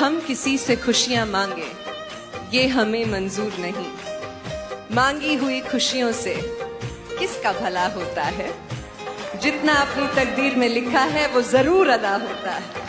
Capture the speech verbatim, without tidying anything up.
हम किसी से खुशियां मांगे ये हमें मंजूर नहीं, मांगी हुई खुशियों से किसका भला होता है। जितना अपनी तकदीर में लिखा है वो जरूर अदा होता है।